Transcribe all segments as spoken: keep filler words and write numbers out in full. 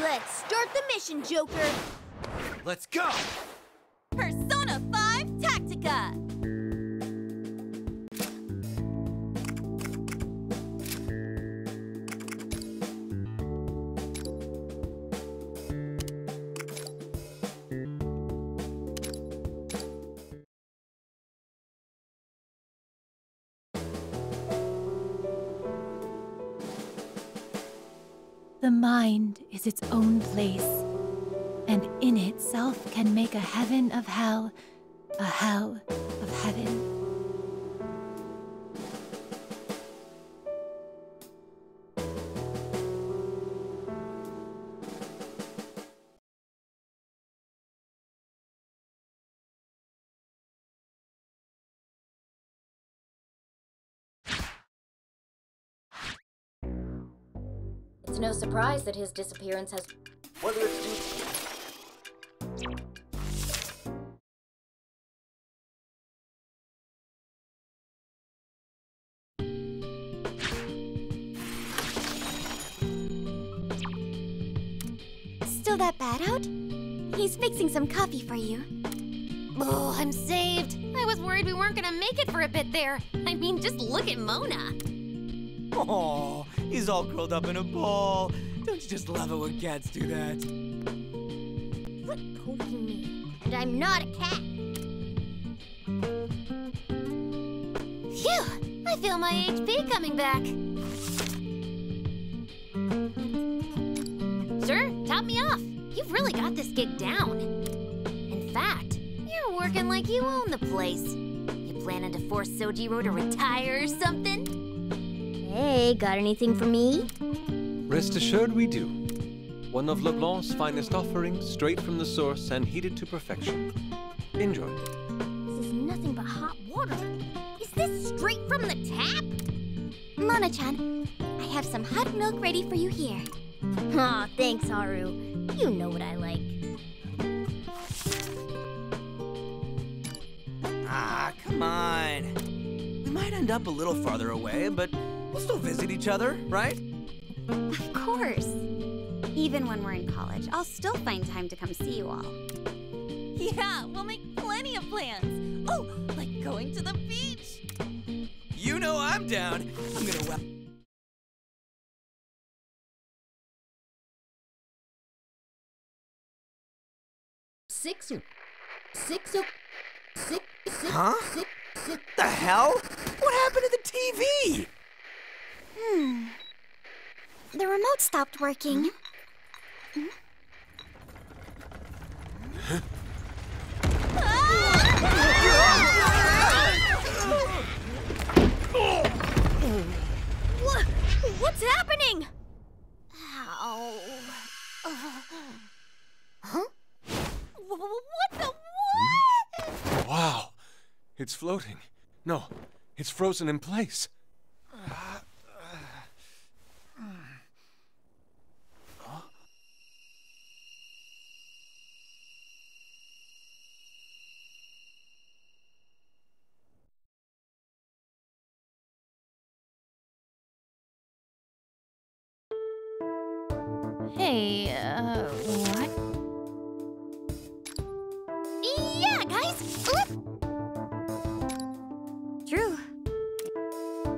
Let's start the mission, Joker. Let's go! Persona five Tactica! The mind is its own place, and in itself can make a heaven of hell, a hell of heaven. It's no surprise that his disappearance has... Whether it's... Still that bad out? He's fixing some coffee for you. Oh, I'm saved. I was worried we weren't gonna make it for a bit there. I mean, just look at Mona. Oh, he's all curled up in a ball. Don't you just love it when cats do that? Quit poking me. And I'm not a cat. Phew! I feel my H P coming back. Sir, top me off. You've really got this gig down. In fact, you're working like you own the place. You planning to force Sojiro to retire or something? Hey, got anything for me? Rest assured we do. One of LeBlanc's finest offerings, straight from the source and heated to perfection. Enjoy. This is nothing but hot water. Is this straight from the tap? Mona-chan, I have some hot milk ready for you here. Aw, oh, thanks, Haru. You know what I like. Ah, come on. We might end up a little farther away, but... we'll still visit each other, right? Of course. Even when we're in college, I'll still find time to come see you all. Yeah, we'll make plenty of plans. Oh, like going to the beach. You know I'm down. I'm gonna... Six... Six... Six... Six... Huh? Six, six, what the hell? What happened to the T V? Hmm. The remote stopped working. Hmm? Huh? What? What's happening? Ow. Huh? What the what? Wow. It's floating. No, it's frozen in place. Hey, uh, what? Yeah, guys! Oop. True.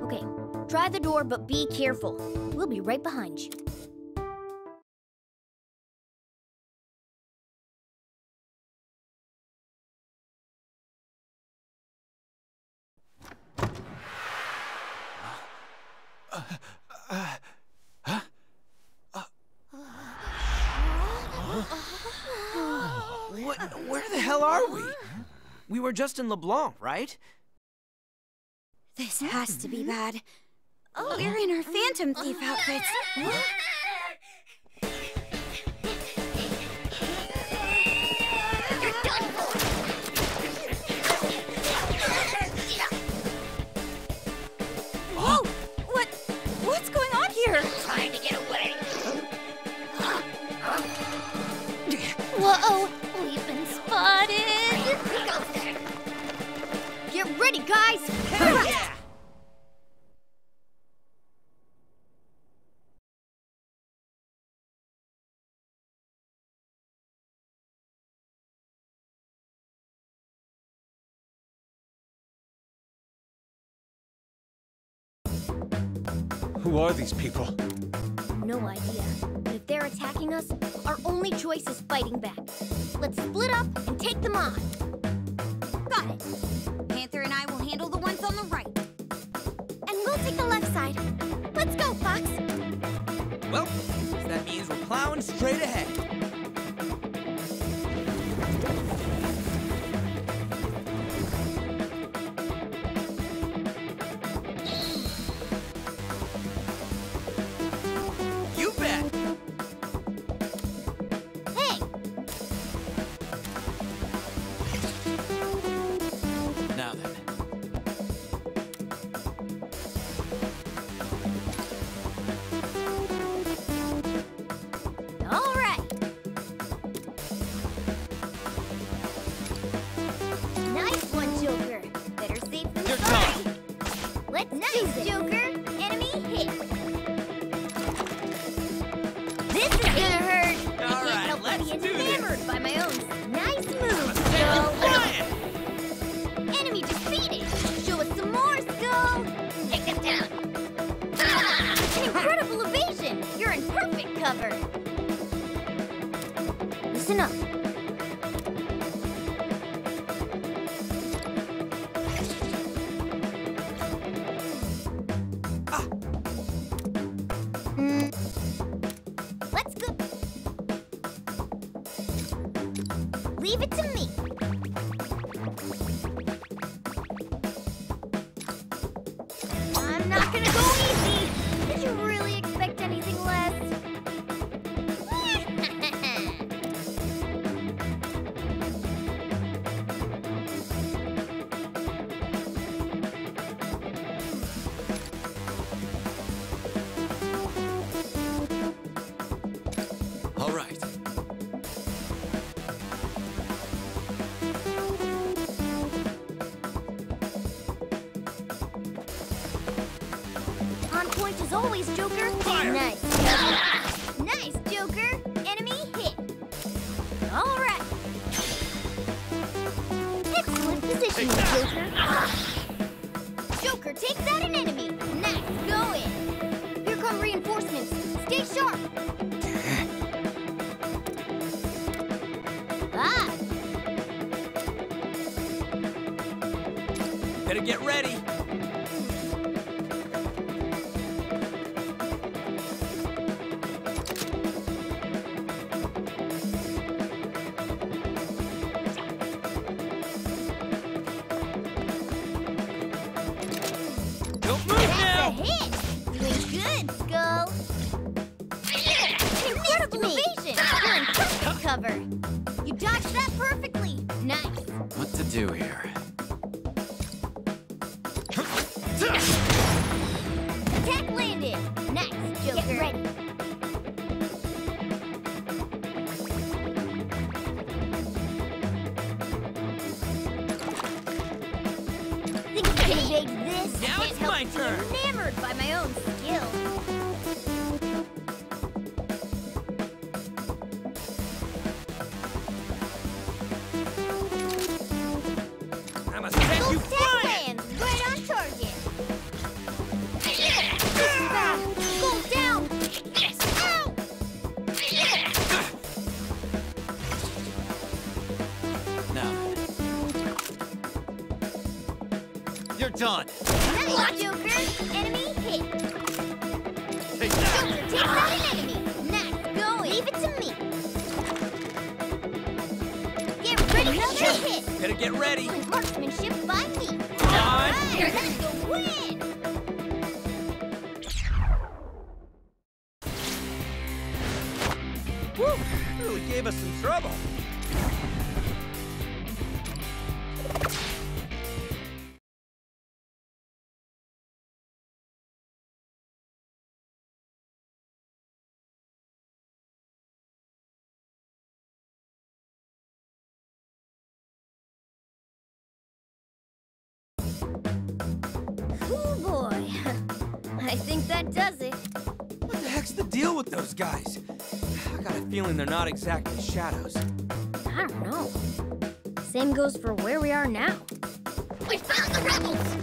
Okay, try the door, but be careful. We'll be right behind you. Uh, uh, huh? What, where the hell are we? We were just in LeBlanc, right? This has to be bad. Oh, we're in our Phantom Thief outfits. What? Whoa! What? What's going on here? Trying to get away. Whoa! We've been spotted! Get ready, guys! Yeah. Who are these people? No idea. But if they're attacking us, our only choice is fighting back. Let's split up and take them on. Got it. Panther and I will handle the ones on the right. And we'll take the left side. Let's go, Fox. Well, so that means we're plowing straight ahead. Always, Joker. Fire. Nice. Nice, Joker. Enemy hit. All right. Excellent positioning, Joker. Joker takes out an enemy. Nice going. Here come reinforcements. Stay sharp. Ah. Better get ready. Done. Nice, Joker. Enemy hit. Take that. Joker takes out an enemy. Nice going. Leave it to me. Get ready. Another hit. Better get ready. Marksmanship by me. On. You're going to win. Woo. Really gave us some trouble. Those guys. I got a feeling they're not exactly shadows. I don't know. Same goes for where we are now. We found the rebels!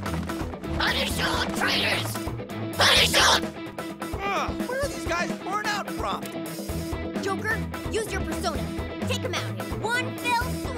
Punish all traitors! Punish all! Ugh, where are these guys burnt out from? Joker, use your persona. Take them out in one fell swoop.